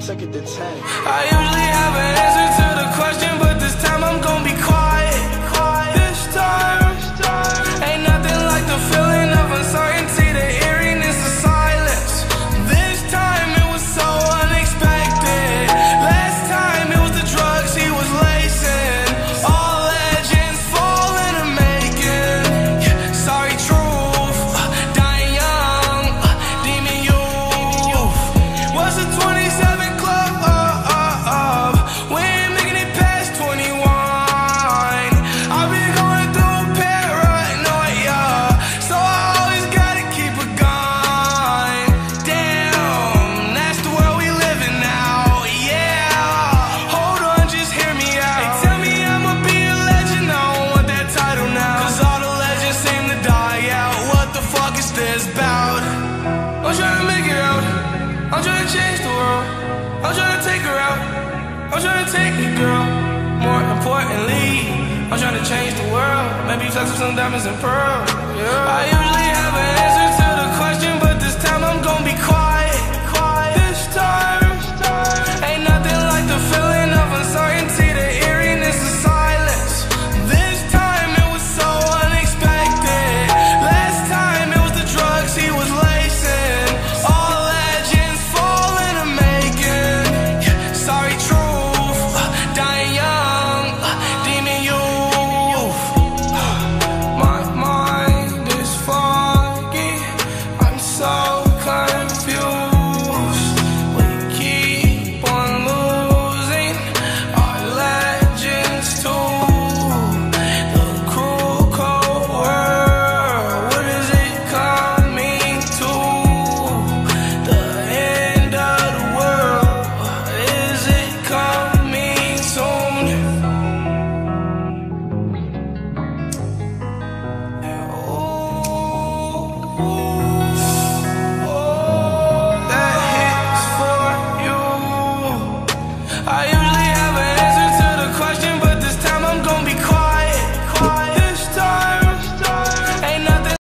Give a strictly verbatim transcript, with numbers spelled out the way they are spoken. I took it to ten. I usually have an answer to the question, but this time I'm gonna be quiet, quiet. This time, ain't nothing like the feeling of uncertainty, the eeriness of silence. This time it was so unexpected. Last time it was the drugs he was lacing. All legends fall in the making. Sorry truth, dying young, demon youth. Was a twenty-seven about. I'm trying to make it out. I'm trying to change the world. I'm trying to take her out. I'm trying to take you, girl. More importantly, I'm trying to change the world. Maybe touch some diamonds and pearls. Yeah. I usually have an answer.